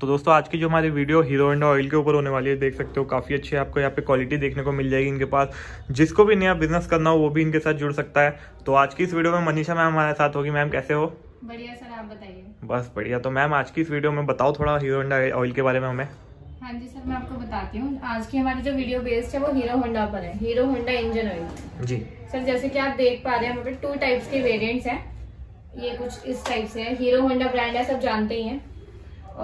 तो दोस्तों आज की जो हमारी वीडियो हीरो होंडा ऑयल के ऊपर होने वाली है, देख सकते हो काफ़ी अच्छी आपको यहाँ पे क्वालिटी देखने को मिल जाएगी इनके पास। जिसको भी नया बिजनेस करना हो वो भी इनके साथ जुड़ सकता है। तो आज की इस वीडियो में मनीषा मैम हमारे साथ होगी। मैम कैसे हो? बढ़िया सर, आप बताइए। बस बढ़िया। तो मैम आज की इस वीडियो में बताओ थोड़ा हीरो होंडा ऑयल के बारे में हमें। हाँ जी सर, मैं आपको बताती हूँ। आज की हमारी जो वीडियो बेस्ड है वो हीरो होंडा पर है, हीरो होंडा इंजन ऑयल। जी सर, जैसे कि आप देख पा रहे हैं हमारे 2 टाइप्स के वेरिएंट्स हैं। ये कुछ इस टाइप से है, हीरो होंडा ब्रांड है सब जानते ही हैं।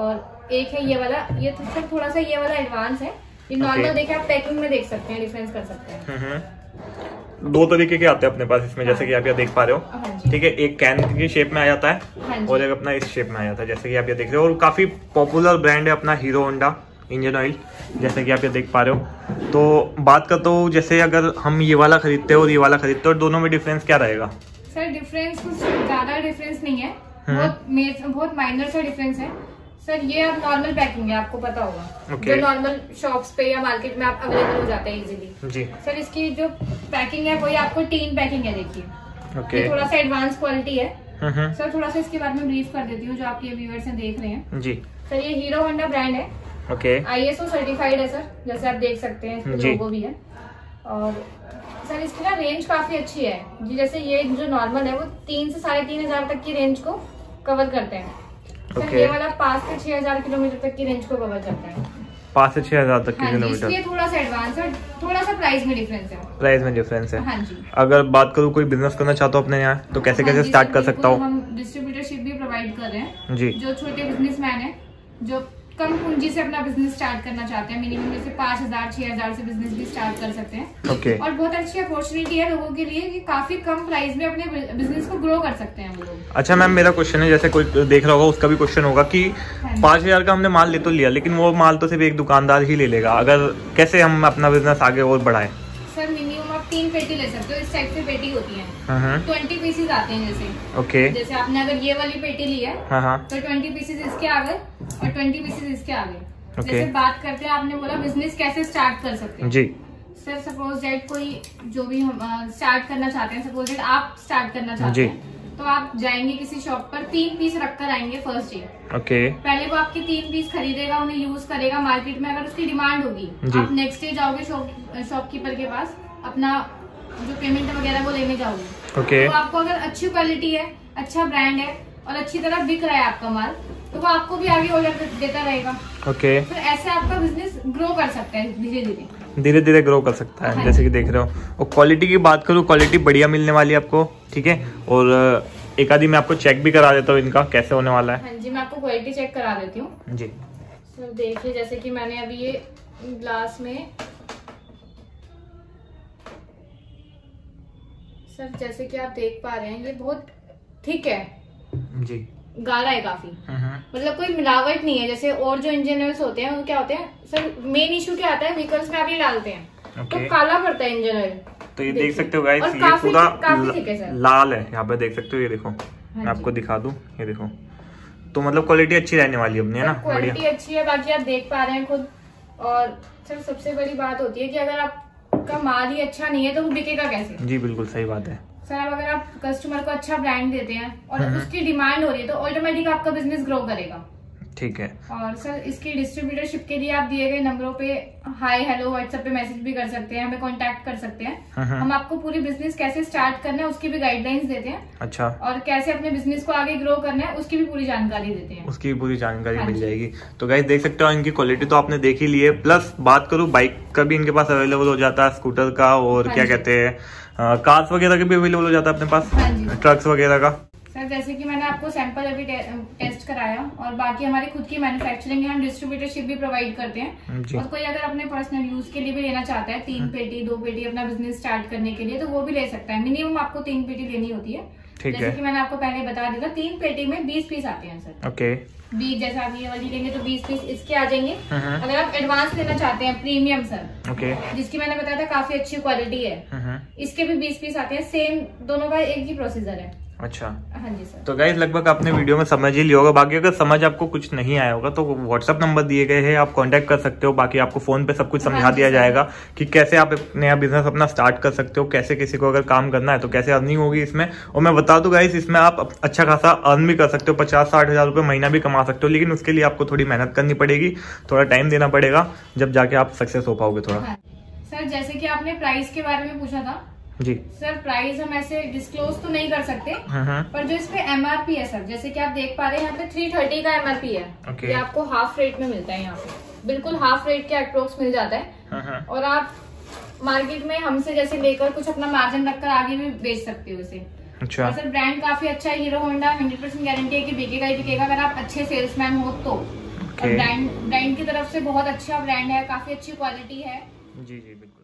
और एक है ये वाला, ये तो सर थोड़ा सा ये वाला एडवांस है, ये नॉर्मल देखिए आप पैकिंग में देख सकते हैं, डिफरेंस कर सकते हैं। 2 तरीके के आते हैं अपने पास इसमें। हाँ। जैसे कि आप ये देख पा रहे हो, ठीक है, एक कैन की शेप में आ जाता है। हाँ। और एक अपना इस शेप में आ जाता है, जैसे कि आप ये देख रहे हो। और काफी पॉपुलर ब्रांड है अपना हीरो होंडा इंजन ऑयल, जैसे कि आप ये देख पा रहे हो। तो बात करता हूँ, जैसे अगर हम ये वाला खरीदते हो और ये वाला खरीदते हो, दोनों में डिफरेंस क्या रहेगा? सर डिफरेंस कुछ ज्यादा डिफरेंस नहीं है, बहुत माइनर सा डिफरेंस है सर। ये आप नॉर्मल पैकिंग है, आपको पता होगा। Okay. जो नॉर्मल शॉप्स पे या मार्केट में आप अवेलेबल हो जाता है इजीली। जी सर, इसकी जो पैकिंग है वही आपको टीन पैकिंग है, देखिए। Okay. थोड़ा सा एडवांस क्वालिटी है। सर थोड़ा सा इसके बारे में ब्रीफ कर देती हूँ जो आपके व्यूअर्स हैं देख रहे हैं। जी सर, ये हीरो होंडा ब्रांड है। Okay. ISO सर्टिफाइड है सर, जैसे आप देख सकते हैं इसमें लोगो भी है। और सर इसकी ना रेंज काफी अच्छी है जी, जैसे ये जो नॉर्मल है वो 3 से 3,500 तक की रेंज को कवर करते हैं। Okay. सर ये वाला 5 से 6,000 किलोमीटर तक की रेंज को कवर करता है। 5 से 6,000 तक की किलोमीटर। इसलिए थोड़ा सा एडवांस है, थोड़ा सा प्राइस में डिफरेंस है। प्राइस में डिफरेंस है। हाँ जी। अगर बात करूँ कोई बिजनेस करना चाहता हूँ अपने यहाँ, तो कैसे कैसे स्टार्ट कर सकता हूँ? हम डिस्ट्रीब्यूटरशिप भी प्रोवाइड कर रहे हैं जी, जो छोटे बिजनेसमैन है, जो कम पूंजी से अपना बिजनेस स्टार्ट करना चाहते हैं। मिनिमम जैसे 5,000 6,000 से बिजनेस भी स्टार्ट कर सकते हैं। Okay. और बहुत अच्छी अपॉर्चुनिटी है लोगों के लिए कि काफी कम प्राइस में अपने बिजनेस को ग्रो कर सकते हैं वो लोग। अच्छा मैम, मेरा क्वेश्चन है, जैसे कोई देख रहा होगा उसका भी क्वेश्चन होगा कि 5,000 का हमने माल ले तो लिया, लेकिन वो माल तो सिर्फ एक दुकानदार ही ले लेगा, अगर कैसे हम अपना बिजनेस आगे और बढ़ाए? सर मिनिमम आप 3 पेटी ले सकते हो, इस टाइप से पेटी होती है, 20 पीसेज आते हैं जैसे। Okay. जैसे आपने अगर ये वाली पेटी ली है तो 20 पीसेज इसके आ गए और 20 पीसेज इसके आ गए। Okay. जैसे बात करते हैं, आपने बोला बिजनेस कैसे स्टार्ट कर सकते हैं जी। सर सपोज दैट कोई जो भी हम स्टार्ट करना चाहते हैं, सपोज दैट आप स्टार्ट करना चाहते जी. हैं, तो आप जाएंगे किसी शॉप पर 3 पीस रखकर आएंगे फर्स्ट डे। Okay. पहले वो आपके 3 पीस खरीदेगा, उन्हें यूज करेगा, मार्केट में अगर उसकी डिमांड होगी आप नेक्स्ट डे जाओगे शॉपकीपर के पास, अपना जो पेमेंट वगैरह वो लेने जाओगे। Okay. तो आपको अगर अच्छी क्वालिटी है, अच्छा ब्रांड है और अच्छी तरह बिक रहा है आपका माल, तो वो आपको भी आगे ऑर्डर देता रहेगा। Okay. फिर ऐसे आपका बिजनेस ग्रो कर सकता है, धीरे धीरे ग्रो कर सकता है। हाँ। जैसे कि देख रहे हो। और क्वालिटी की बात करूँ, क्वालिटी बढ़िया मिलने वाली है आपको, ठीक है। और एक आदमी मैं आपको चेक भी करा देता हूँ इनका कैसे होने वाला है। हाँ जी, मैं आपको क्वालिटी चेक करा देती हूँ जी। तो देखिए, जैसे कि मैंने अभी ये ग्लास में सर, जैसे कि आप देख पा रहे हैं, ये बहुत थिक है जी, गाढ़ा है काफी, मतलब कोई मिलावट नहीं है। जैसे और जो इंजन ऑयल्स होते हैं वो क्या होते हैं सर, मेन इशू क्या आता है, व्हीकल्स में आप ये डालते हैं। Okay. तो काला पड़ता है इंजन ऑयल। तो ये देख सकते हो गाइस, ये पूरा लाल है, यहाँ पे देख सकते हो। ये देखो, मैं आपको दिखा दूं, ये देखो। तो मतलब क्वालिटी अच्छी रहने वाली है अपनी, है ना? क्वालिटी अच्छी है, बाकी आप देख पा रहे हैं खुद। और सर सबसे बड़ी बात होती है कि अगर आपका माल ही अच्छा नहीं है तो वो बिकेगा कैसे? जी बिल्कुल सही बात है सर। अब अगर आप कस्टमर को अच्छा ब्रांड देते हैं और उसकी डिमांड हो रही है तो ऑटोमेटिक आपका बिजनेस ग्रो करेगा, ठीक है। और सर इसकी डिस्ट्रीब्यूटरशिप के लिए आप दिए गए नंबरों पे हाय हेलो व्हाट्सएप पे मैसेज भी कर सकते हैं, हमें कांटेक्ट कर सकते हैं। हम आपको पूरी बिजनेस कैसे स्टार्ट करना है उसकी भी गाइडलाइंस देते हैं। अच्छा। और कैसे अपने बिजनेस को आगे ग्रो करना है उसकी भी पूरी जानकारी देते हैं, उसकी भी पूरी जानकारी मिल जाएगी। तो गाइस देख सकते हो, इनकी क्वालिटी तो आपने देख ही ली है। प्लस बात करूँ, बाइक का भी इनके पास अवेलेबल हो जाता है, स्कूटर का, और क्या कहते हैं कार्स वगैरह का भी अवेलेबल हो जाता है अपने पास, ट्रक्स वगैरह का। सर जैसे कि मैंने आपको सैंपल अभी टेस्ट कराया, और बाकी हमारी खुद की मैन्युफैक्चरिंग है, हम डिस्ट्रीब्यूटरशिप भी प्रोवाइड करते हैं। और कोई अगर अपने पर्सनल यूज के लिए भी लेना चाहता है, 3 पेटी 2 पेटी अपना बिजनेस स्टार्ट करने के लिए, तो वो भी ले सकता है। मिनिमम आपको 3 पेटी लेनी होती है, जैसे कि मैंने आपको पहले बता दिया था। 3 पेटी में 20 पीस आते हैं सर। Okay. 20 जैसे आप ये वाली लेंगे तो 20 पीस इसके आ जाएंगे। अगर आप एडवांस लेना चाहते हैं प्रीमियम सर। Okay. जिसकी मैंने बताया था काफी अच्छी क्वालिटी है, इसके भी 20 पीस आते हैं। सेम दोनों का एक ही प्रोसीजर है। अच्छा हाँ जी सर। तो गाइस लगभग आपने वीडियो में समझ ही लिया होगा, बाकी अगर समझ आपको कुछ नहीं आया होगा तो व्हाट्सअप नंबर दिए गए हैं, आप कांटेक्ट कर सकते हो। बाकी आपको फोन पे सब कुछ समझा दिया जाएगा कि कैसे आप नया बिजनेस अपना स्टार्ट कर सकते हो, कैसे किसी को अगर काम करना है तो कैसे अर्निंग होगी इसमें। और मैं बता दूं गाइस, इसमें आप अच्छा खासा अर्न भी कर सकते हो, 50-60 हज़ार रुपये महीना भी कमा सकते हो, लेकिन उसके लिए आपको थोड़ी मेहनत करनी पड़ेगी, थोड़ा टाइम देना पड़ेगा, जब जाके आप सक्सेस हो पाओगे। थोड़ा सर जैसे कि आपने प्राइस के बारे में पूछा था जी सर, प्राइस हम ऐसे डिस्क्लोज तो नहीं कर सकते, पर जो इस पे MRP है सर, जैसे कि आप देख पा रहे हैं यहाँ पे 330 का MRP है, ये आपको हाफ रेट में मिलता है, यहाँ पे बिल्कुल हाफ रेट के अप्रोक्स मिल जाता है। और आप मार्केट में हमसे जैसे लेकर कुछ अपना मार्जिन रखकर आगे भी बेच सकते हो इसे। अच्छा सर ब्रांड काफी अच्छा है, हीरो होंडा 100% गारंटी है की बिकेगा ही बिकेगा, अगर आप अच्छे सेल्समैन हो तो। ब्रांड की तरफ से बहुत अच्छा ब्रांड है, काफी अच्छी क्वालिटी है जी जी बिल्कुल।